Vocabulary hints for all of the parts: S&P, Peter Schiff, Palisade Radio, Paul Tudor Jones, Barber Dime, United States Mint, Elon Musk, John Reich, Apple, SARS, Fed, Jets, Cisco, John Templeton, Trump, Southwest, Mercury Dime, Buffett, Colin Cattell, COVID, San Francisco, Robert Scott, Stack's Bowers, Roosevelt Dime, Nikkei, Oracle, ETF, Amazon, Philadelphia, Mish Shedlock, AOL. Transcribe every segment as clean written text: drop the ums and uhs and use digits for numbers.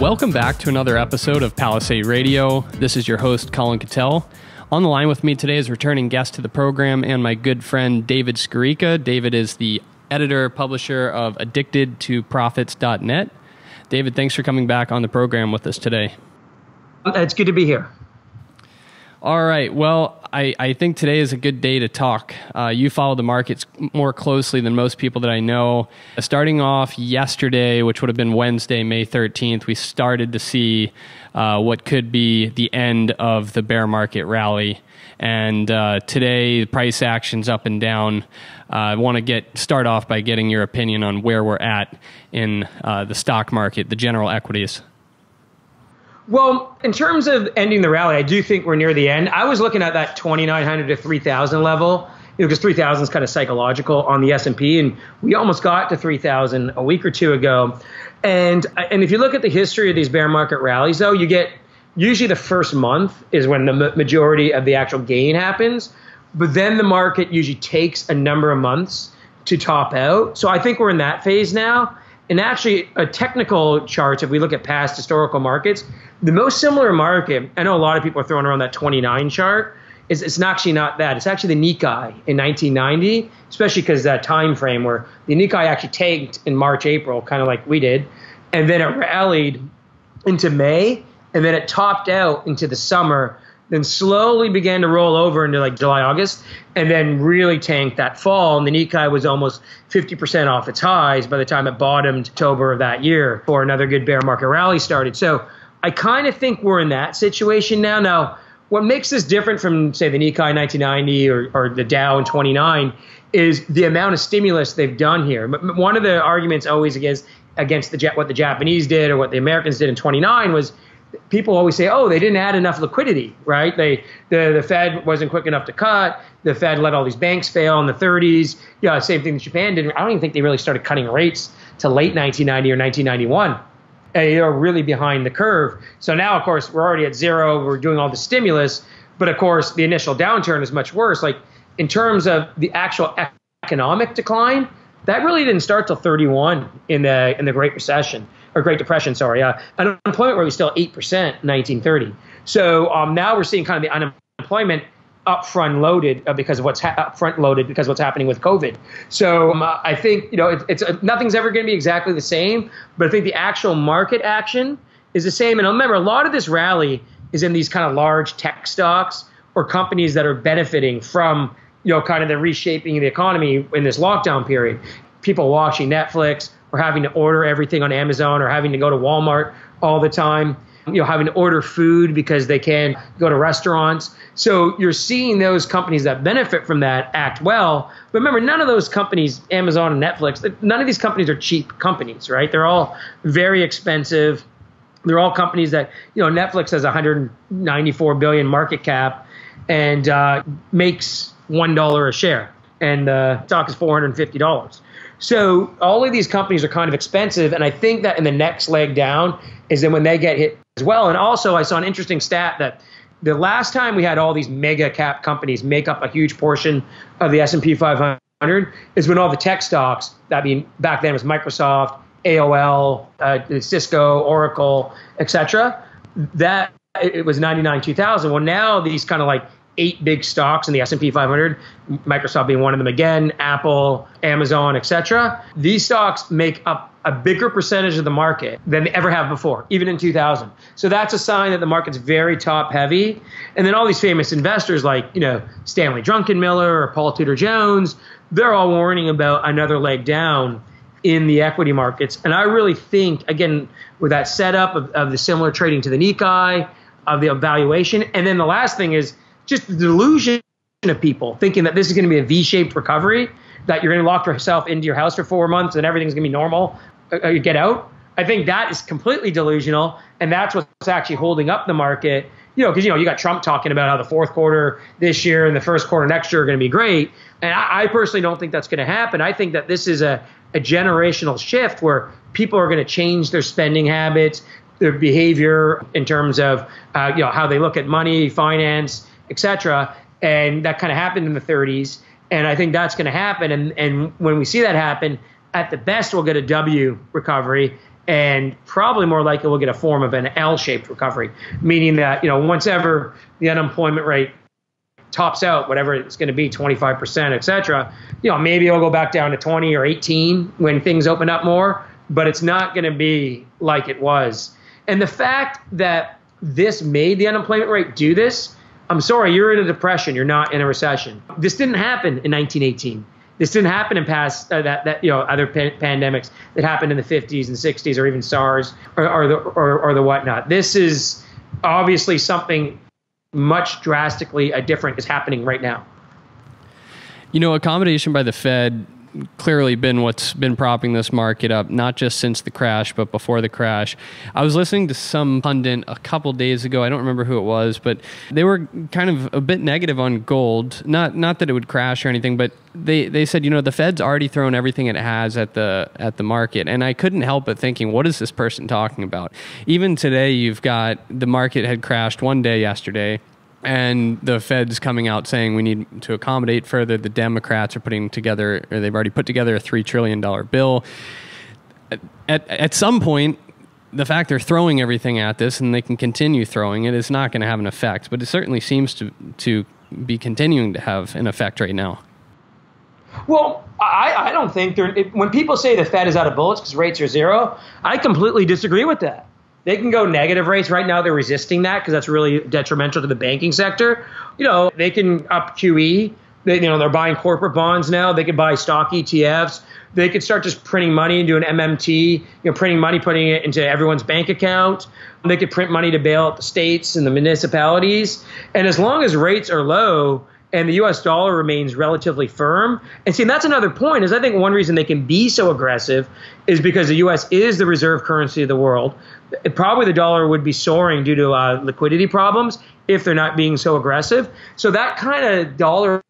Welcome back to another episode of Palisade Radio. This is your host, Colin Cattell. On the line with me today is returning guest to the program and my good friend, David Skarica. David is the editor, publisher of Addicted to Profits.net. David, thanks for coming back on the program with us today. It's good to be here. All right. Well, I think today is a good day to talk. You follow the markets more closely than most people that I know. Starting off yesterday, which would have been Wednesday, May 13th, we started to see what could be the end of the bear market rally. And today, the price action's up and down. I want to start off by getting your opinion on where we're at in the stock market, the general equities. Well, in terms of ending the rally, I do think we're near the end. I was looking at that 2,900 to 3,000 level, because 3,000 is kind of psychological on the S&P, and we almost got to 3,000 a week or two ago. And if you look at the history of these bear market rallies, though, you get usually the first month is when the majority of the actual gain happens, but then the market usually takes a number of months to top out. So I think we're in that phase now. And actually, technical charts, if we look at past historical markets, the most similar market, I know a lot of people are throwing around that 29 chart, it's actually not that. It's actually the Nikkei in 1990, especially because that time frame where the Nikkei actually tanked in March, April, kind of like we did, and then it rallied into May, and then it topped out into the summer, then slowly began to roll over into like July, August, and then really tanked that fall. And the Nikkei was almost 50% off its highs by the time it bottomed October of that year before another good bear market rally started. So I kind of think we're in that situation now. Now, what makes this different from, say, the Nikkei 1990 or the Dow in 29 is the amount of stimulus they've done here. But one of the arguments always against what the Japanese did or what the Americans did in 29 was people always say, oh, they didn't add enough liquidity, right? The Fed wasn't quick enough to cut. The Fed let all these banks fail in the 30s. Yeah, same thing that Japan did. I don't even think they really started cutting rates till late 1990 or 1991. And they are really behind the curve. So now, of course, we're already at zero. We're doing all the stimulus. But, of course, the initial downturn is much worse. Like, in terms of the actual economic decline, that really didn't start till 31 in the Great Recession. Or Great Depression, sorry. Unemployment rate was still 8% in 1930. So now we're seeing kind of the unemployment up front loaded because of what's happening with COVID. So I think nothing's ever going to be exactly the same, but I think the actual market action is the same. And remember, a lot of this rally is in these kind of large tech stocks or companies that are benefiting from kind of the reshaping of the economy in this lockdown period. People watching Netflix, or having to order everything on Amazon, or having to go to Walmart all the time, having to order food because they can't go to restaurants. So you're seeing those companies that benefit from that act well. But remember, none of those companies, Amazon and Netflix, none of these companies are cheap companies, right? They're all very expensive. They're all companies that, Netflix has $194 billion market cap and makes $1 a share. And the stock is $450. So all of these companies are kind of expensive, and I think that in the next leg down is then when they get hit as well. And also I saw an interesting stat that the last time we had all these mega cap companies make up a huge portion of the S&P 500 is when all the tech stocks, that being back then was Microsoft, AOL, Cisco, Oracle, etc. That it was 99-2000. Well, now these kind of like 8 big stocks in the S&P 500, Microsoft being one of them again, Apple, Amazon, etc. These stocks make up a bigger percentage of the market than they ever have before, even in 2000. So that's a sign that the market's very top heavy. And then all these famous investors like, Stanley Druckenmiller or Paul Tudor Jones, they're all warning about another leg down in the equity markets. And I really think, again, with that setup of the similar trading to the Nikkei, of the valuation, and then the last thing is just the delusion of people thinking that this is going to be a V-shaped recovery, that you're going to lock yourself into your house for 4 months and everything's going to be normal. You get out. I think that is completely delusional, and that's what's actually holding up the market. Because you got Trump talking about how the fourth quarter this year and the first quarter next year are going to be great, and I personally don't think that's going to happen. I think that this is a generational shift where people are going to change their spending habits, their behavior in terms of how they look at money, finance, etc. And that kind of happened in the 30s. And I think that's going to happen. And when we see that happen, at the best, we'll get a W recovery, and probably more likely we'll get a form of an L-shaped recovery, meaning that, you know, once ever the unemployment rate tops out, whatever it's going to be, 25%, et cetera, you know, maybe it'll go back down to 20 or 18 when things open up more, but it's not going to be like it was. And the fact that this made the unemployment rate do this, I'm sorry, you're in a depression. You're not in a recession. This didn't happen in 1918. This didn't happen in past other pandemics that happened in the 50s and 60s, or even SARS or the whatnot. This is obviously something much drastically different is happening right now. You know, accommodation by the Fed clearly been what's been propping this market up, not just since the crash, but before the crash. I was listening to some pundit a couple days ago. I don't remember who it was, but they were kind of a bit negative on gold. Not that it would crash or anything, but they said, you know, the Fed's already thrown everything it has at the market. And I couldn't help but thinking, what is this person talking about? Even today, you've got the market had crashed one day yesterday, and the Fed's coming out saying we need to accommodate further. The Democrats are putting together, or they've already put together, a $3 trillion bill. At some point, the fact they're throwing everything at this, and they can continue throwing it, is not going to have an effect. But it certainly seems to be continuing to have an effect right now. Well, I don't think when people say the Fed is out of bullets because rates are zero, I completely disagree with that. They can go negative rates. Right now, they're resisting that because that's really detrimental to the banking sector. You know, they can up QE. They're buying corporate bonds now. They could buy stock ETFs. They could start just printing money and doing MMT, printing money, putting it into everyone's bank account. They could print money to bail out the states and the municipalities. And as long as rates are low and the U.S. dollar remains relatively firm. And see, that's another point, is I think one reason they can be so aggressive is because the U.S. is the reserve currency of the world. Probably the dollar would be soaring due to liquidity problems if they're not being so aggressive. So that kind of dollar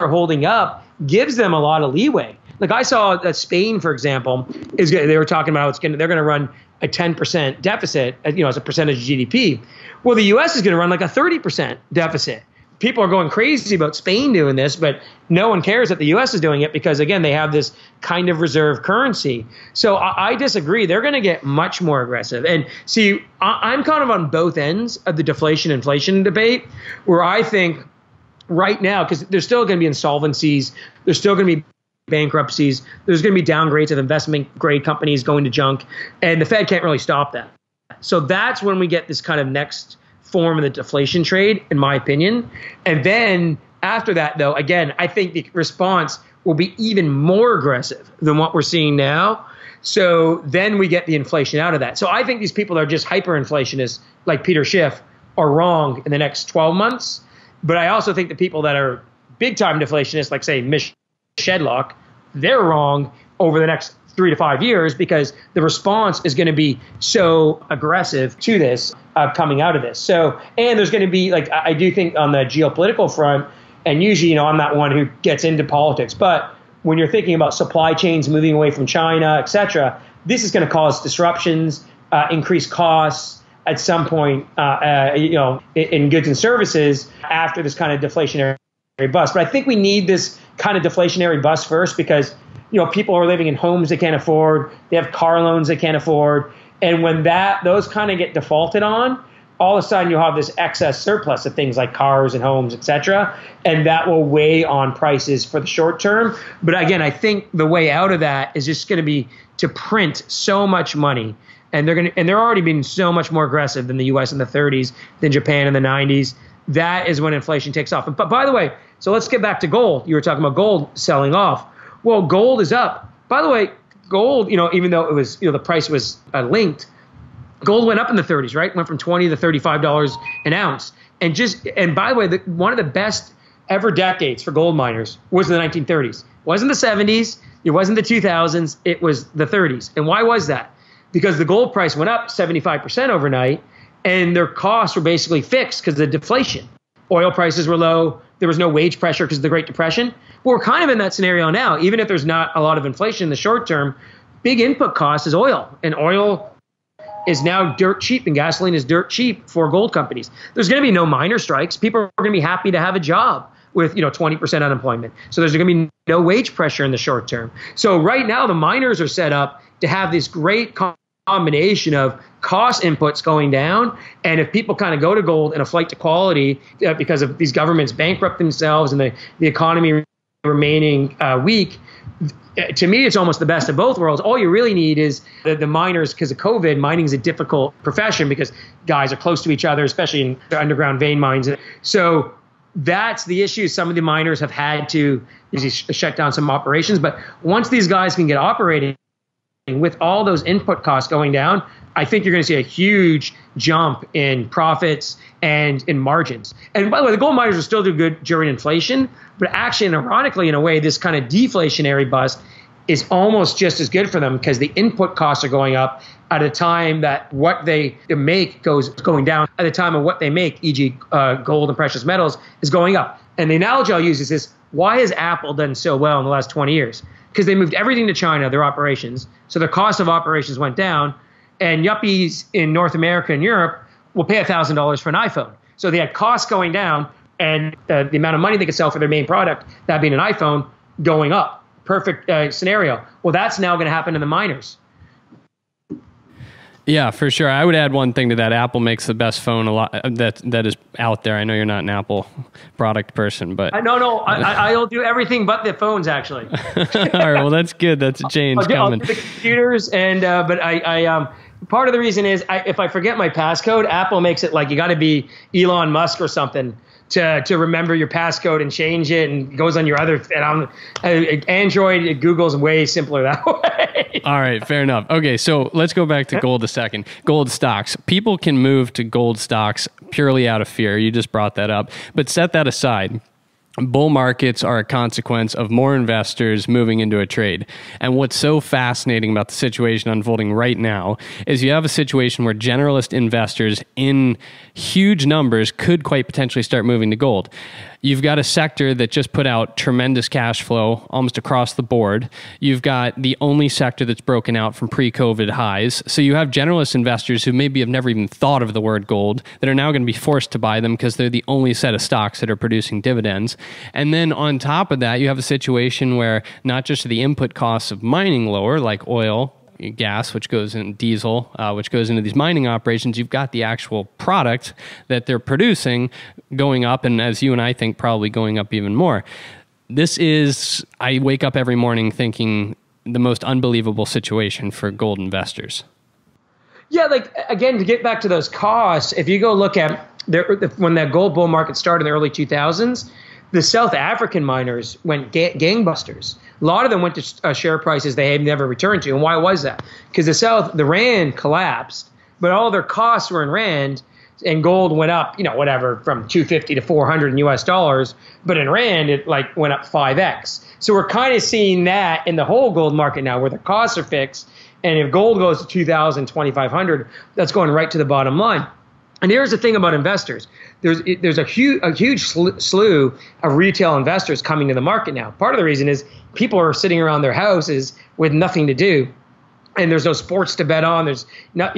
holding up gives them a lot of leeway. Like I saw that Spain, for example, they were talking about they're going to run a 10% deficit, as a percentage of GDP. Well, the U.S. is going to run like a 30% deficit. People are going crazy about Spain doing this, but no one cares that the U.S. is doing it because, again, they have this kind of reserve currency. So I disagree. They're going to get much more aggressive. And see, I'm kind of on both ends of the deflation-inflation debate, where I think right now, because there's still going to be insolvencies, there's still going to be bankruptcies, there's going to be downgrades of investment-grade companies going to junk, and the Fed can't really stop that. So that's when we get this kind of next form of the deflation trade, in my opinion. And then after that, though, again, I think the response will be even more aggressive than what we're seeing now. So then we get the inflation out of that. So I think these people that are just hyperinflationists, like Peter Schiff, are wrong in the next 12 months. But I also think the people that are big-time deflationists, like, say, Mish Shedlock, they're wrong over the next 3 to 5 years, because the response is going to be so aggressive to this coming out of this. So, and there's going to be, like, I do think on the geopolitical front, and usually, I'm not one who gets into politics, but when you're thinking about supply chains moving away from China, et cetera, this is going to cause disruptions, increase costs at some point, in goods and services after this kind of deflationary bust. But I think we need this kind of deflationary bust first, because people are living in homes they can't afford. They have car loans they can't afford. And when those kind of get defaulted on, all of a sudden you'll have this excess surplus of things like cars and homes, et cetera. And that will weigh on prices for the short term. But again, I think the way out of that is just going to be to print so much money. And they're already being so much more aggressive than the U.S. in the 30s, than Japan in the 90s. That is when inflation takes off. But by the way, so let's get back to gold. You were talking about gold selling off. Well, gold is up. By the way, gold, even though it was, the price was linked, gold went up in the 30s, right? Went from $20 to $35 an ounce. And by the way, one of the best ever decades for gold miners was in the 1930s. It wasn't the 70s. It wasn't the 2000s. It was the 30s. And why was that? Because the gold price went up 75% overnight, and their costs were basically fixed because of deflation. Oil prices were low. There was no wage pressure because of the Great Depression. Well, we're kind of in that scenario now. Even if there's not a lot of inflation in the short term, big input cost is oil. And oil is now dirt cheap, and gasoline is dirt cheap for gold companies. There's going to be no miner strikes. People are going to be happy to have a job. with 20% unemployment. So there's going to be no wage pressure in the short term. So right now the miners are set up to have this great combination of cost inputs going down, and if people kind of go to gold in a flight to quality because of these governments bankrupt themselves and the economy remaining weak, to me, it's almost the best of both worlds. All you really need is the miners, because of COVID, mining's a difficult profession because guys are close to each other, especially in the underground vein mines. So that's the issue. Some of the miners have had to shut down some operations. But once these guys can get operating with all those input costs going down, I think you're going to see a huge jump in profits and in margins. And by the way, the gold miners will still do good during inflation, but actually, and ironically, in a way, this kind of deflationary bust is almost just as good for them because the input costs are going up at a time that what they make goes going down at a time of what they make, e.g. Gold and precious metals, is going up. And the analogy I'll use is this: why has Apple done so well in the last 20 years? Because they moved everything to China, their operations. So the cost of operations went down. And yuppies in North America and Europe will pay $1,000 for an iPhone. So they had costs going down and the amount of money they could sell for their main product, that being an iPhone, going up. Perfect scenario. Well, that's now going to happen to the miners. Yeah, for sure. I would add one thing to that. Apple makes the best phone that is out there. I know you're not an Apple product person, but no, I'll do everything but the phones, actually. All right, well, that's good. That's a change coming. I'll do the computers, and but I part of the reason is if I forget my passcode, Apple makes it like you got to be Elon Musk or something to remember your passcode and change it, and goes on your other. And Android, Google's way simpler that way. All right, fair enough. Okay, so let's go back to gold a second. Gold stocks. People can move to gold stocks purely out of fear. You just brought that up, but set that aside. Bull markets are a consequence of more investors moving into a trade. And what's so fascinating about the situation unfolding right now is you have a situation where generalist investors in huge numbers could quite potentially start moving to gold. You've got a sector that just put out tremendous cash flow almost across the board. You've got the only sector that's broken out from pre-COVID highs. So you have generalist investors who maybe have never even thought of the word gold that are now going to be forced to buy them because they're the only set of stocks that are producing dividends. And then on top of that, you have a situation where not just are the input costs of mining lower, like oil, gas, which goes in diesel, which goes into these mining operations, you've got the actual product that they're producing going up, and as you and I think, probably going up even more. This is, I wake up every morning thinking, the most unbelievable situation for gold investors. Yeah, like, again, to get back to those costs, if you go look at when that gold bull market started in the early 2000s, the South African miners went gangbusters. A lot of them went to share prices they had never returned to. And why was that? Because the Rand collapsed, but all their costs were in Rand, and gold went up, whatever, from 250 to 400 in US dollars. But in Rand, it like went up 5X. So we're kind of seeing that in the whole gold market now, where the costs are fixed. And if gold goes to 2,000, 2,500, that's going right to the bottom line. And here's the thing about investors. There's a huge slew of retail investors coming to the market now. Part of the reason is people are sitting around their houses with nothing to do, and there's no sports to bet on, there's not,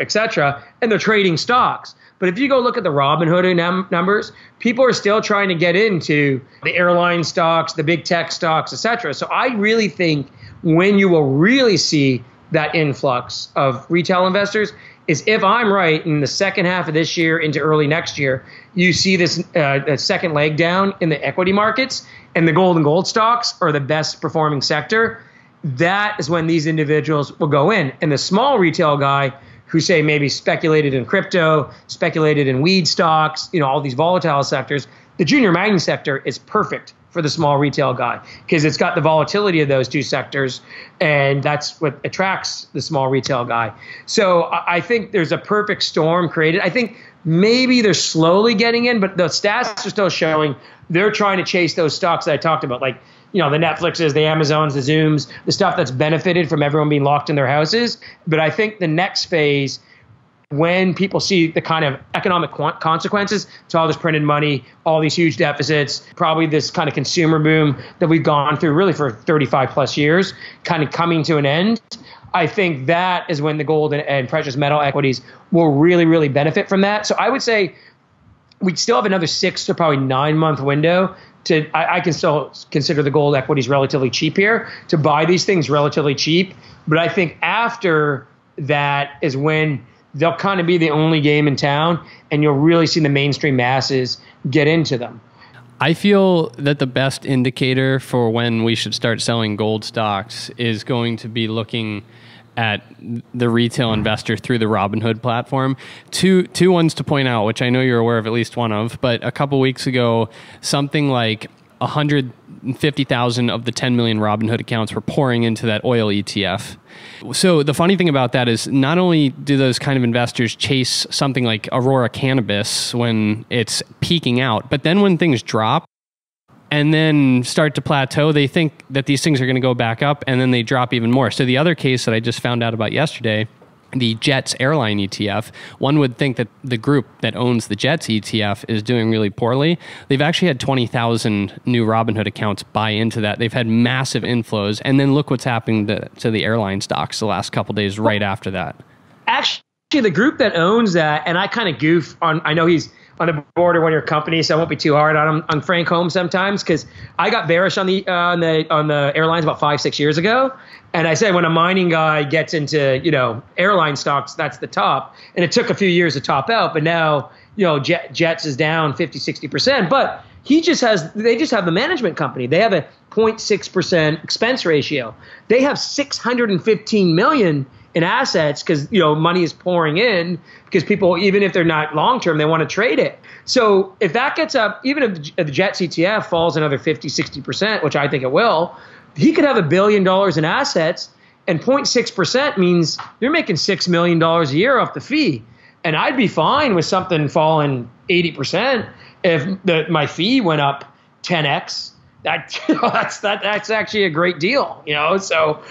etc., and they're trading stocks. But if you go look at the Robinhood numbers, people are still trying to get into the airline stocks, the big tech stocks, etc. So I really think when you will really see that influx of retail investors is if I'm right, in the second half of this year into early next year, you see this second leg down in the equity markets, and the gold and gold stocks are the best performing sector. That is when these individuals will go in. And the small retail guy who, say, maybe speculated in crypto, speculated in weed stocks, all these volatile sectors, the junior mining sector is perfect for the small retail guy because it's got the volatility of those two sectors, and that's what attracts the small retail guy. So I think there's a perfect storm created. I think maybe they're slowly getting in, but the stats are still showing they're trying to chase those stocks that I talked about, like the Netflixes, the Amazons, the Zooms, the stuff that's benefited from everyone being locked in their houses. But I think the next phase, when people see the kind of economic consequences to all this printed money, all these huge deficits, probably this kind of consumer boom that we've gone through really for 35 plus years, kind of coming to an end, I think that is when the gold and precious metal equities will really, really benefit from that. So I would say we still have another 6 to probably 9 month window to, I can still consider the gold equities relatively cheap here, to buy these things relatively cheap. But I think after that is when they'll kind of be the only game in town, and you'll really see the mainstream masses get into them. I feel that the best indicator for when we should start selling gold stocks is going to be looking at the retail investor through the Robinhood platform. Two ones to point out, which I know you're aware of at least one of, but a couple weeks ago, something like 150,000 of the 10 million Robinhood accounts were pouring into that oil ETF. So the funny thing about that is not only do those kind of investors chase something like Aurora Cannabis when it's peaking out, but then when things drop and then start to plateau, they think that these things are going to go back up and then they drop even more. So the other case that I just found out about yesterday, the Jets airline ETF, one would think that the group that owns the Jets ETF is doing really poorly. They've actually had 20,000 new Robinhood accounts buy into that. They've had massive inflows. And then look what's happened to the airline stocks the last couple of days right after that. Actually, the group that owns that, and I kind of goof on, I know he's on the board of one of your companies, so I won't be too hard on him, on Frank Holmes sometimes, because I got bearish on the airlines about 5-6 years ago, and I said when a mining guy gets into airline stocks, that's the top, and it took a few years to top out, but now Jets is down 50-60%, but they just have the management company. They have a 0.6% expense ratio. They have $615 million. In assets, because money is pouring in, because people, even if they're not long term, they want to trade it. So if that gets up, even if the Jets ETF falls another 50-60%, which I think it will, he could have $1 billion in assets, and 0.6% means you're making $6 million a year off the fee. And I'd be fine with something falling 80% if my fee went up 10x. That's actually a great deal, So,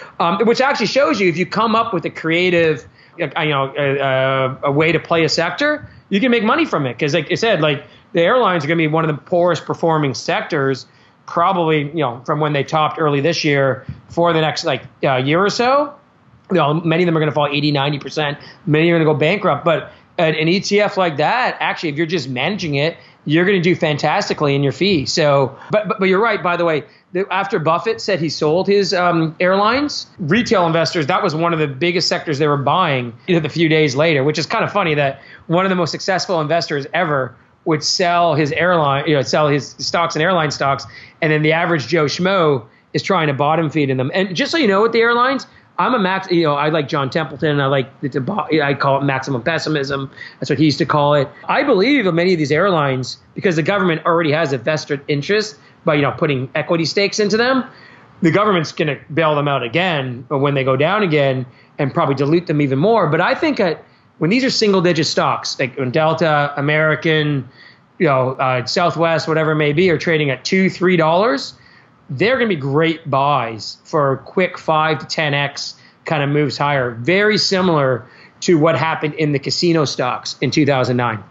which actually shows you, if you come up with a creative, a way to play a sector, you can make money from it. Because, like I said, like the airlines are going to be one of the poorest performing sectors, probably from when they topped early this year for the next year or so. Many of them are going to fall 80-90%. Many are going to go bankrupt. But an ETF like that, actually, if you're just managing it, you're going to do fantastically in your fee. So, but you're right, by the way, after Buffett said he sold his airlines, retail investors, that was one of the biggest sectors they were buying the few days later, which is kind of funny that one of the most successful investors ever would sell his airline, sell his stocks and airline stocks. And then the average Joe Schmo is trying to bottom feed in them. And just so you know, with the airlines, I like John Templeton. I call it maximum pessimism. That's what he used to call it. I believe in many of these airlines, because the government already has a vested interest by putting equity stakes into them. The government's going to bail them out again, but when they go down again, and probably dilute them even more. But I think when these are single digit stocks, like when Delta, American, Southwest, whatever it may be, are trading at $2-3. They're going to be great buys for quick 5 to 10x kind of moves higher. Very similar to what happened in the casino stocks in 2009.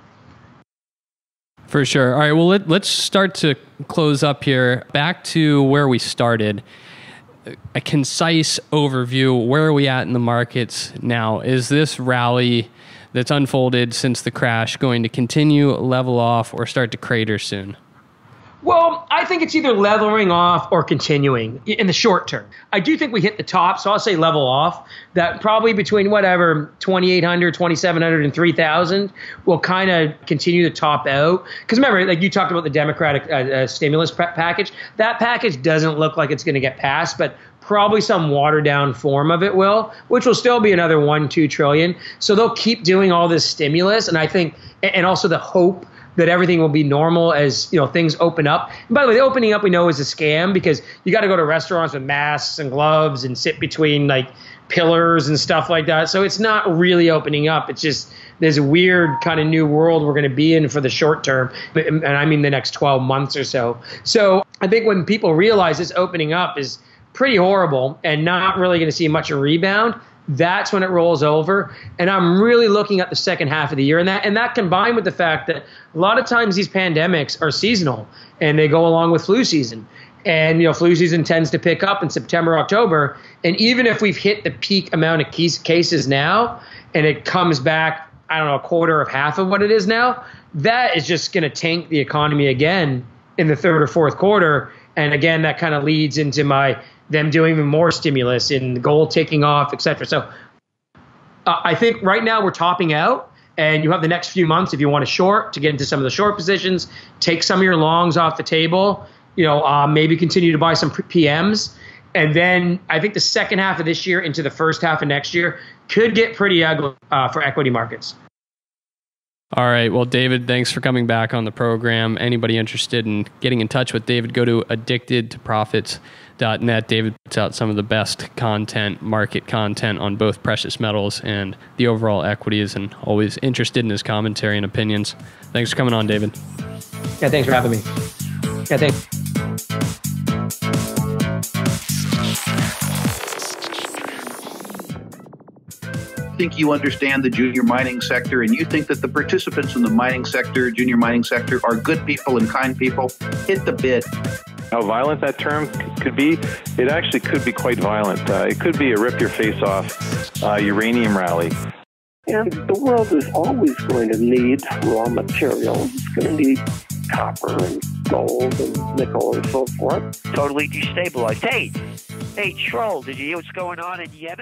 For sure. All right. Well, let's start to close up here. Back to where we started. A concise overview. Where are we at in the markets now? Is this rally that's unfolded since the crash going to continue, level off, or start to crater soon? Well, I think it's either leveling off or continuing in the short term. I do think we hit the top, so I'll say level off. That probably between 2,800, 2,700, and 3,000 will kind of continue to top out. Because remember, like you talked about the Democratic stimulus package. That package doesn't look like it's going to get passed, but probably some watered down form of it will, which will still be another $1-2 trillion. So they'll keep doing all this stimulus, and I think, and also the hope that everything will be normal as things open up. And by the way, the opening up we know is a scam, because you got to go to restaurants with masks and gloves and sit between pillars and stuff like that. So it's not really opening up. It's just there's a weird kind of new world we're going to be in for the short term, and I mean the next 12 months or so. So I think when people realize this opening up is pretty horrible and not really going to see much of a rebound, that's when it rolls over. And I'm really looking at the second half of the year. And that combined with the fact that a lot of times these pandemics are seasonal and they go along with flu season. And flu season tends to pick up in September, October. And even if we've hit the peak amount of cases now and it comes back, I don't know, a quarter of half of what it is now, that is just going to tank the economy again in the third or fourth quarter. And again, that kind of leads into them doing even more stimulus and the gold taking off, et cetera. So I think right now we're topping out, and you have the next few months, if you want to short, to get into some of the short positions, take some of your longs off the table, maybe continue to buy some PMs. And then I think the second half of this year into the first half of next year could get pretty ugly for equity markets. All right. Well, David, thanks for coming back on the program. Anybody interested in getting in touch with David, go to addictedtoprofits.net. David puts out some of the best content, market content on both precious metals and the overall equities, and always interested in his commentary and opinions. Thanks for coming on, David. Yeah, thanks for having me. Yeah, thanks. Think you understand the junior mining sector, and you think that the participants in the mining sector, junior mining sector, are good people and kind people, hit the bid. How violent that term could be, it actually could be quite violent. It could be a rip your face off uranium rally. And the world is always going to need raw materials. It's going to need copper and gold and nickel and so forth. Totally destabilized. Hey, troll, did you hear what's going on in Yemen?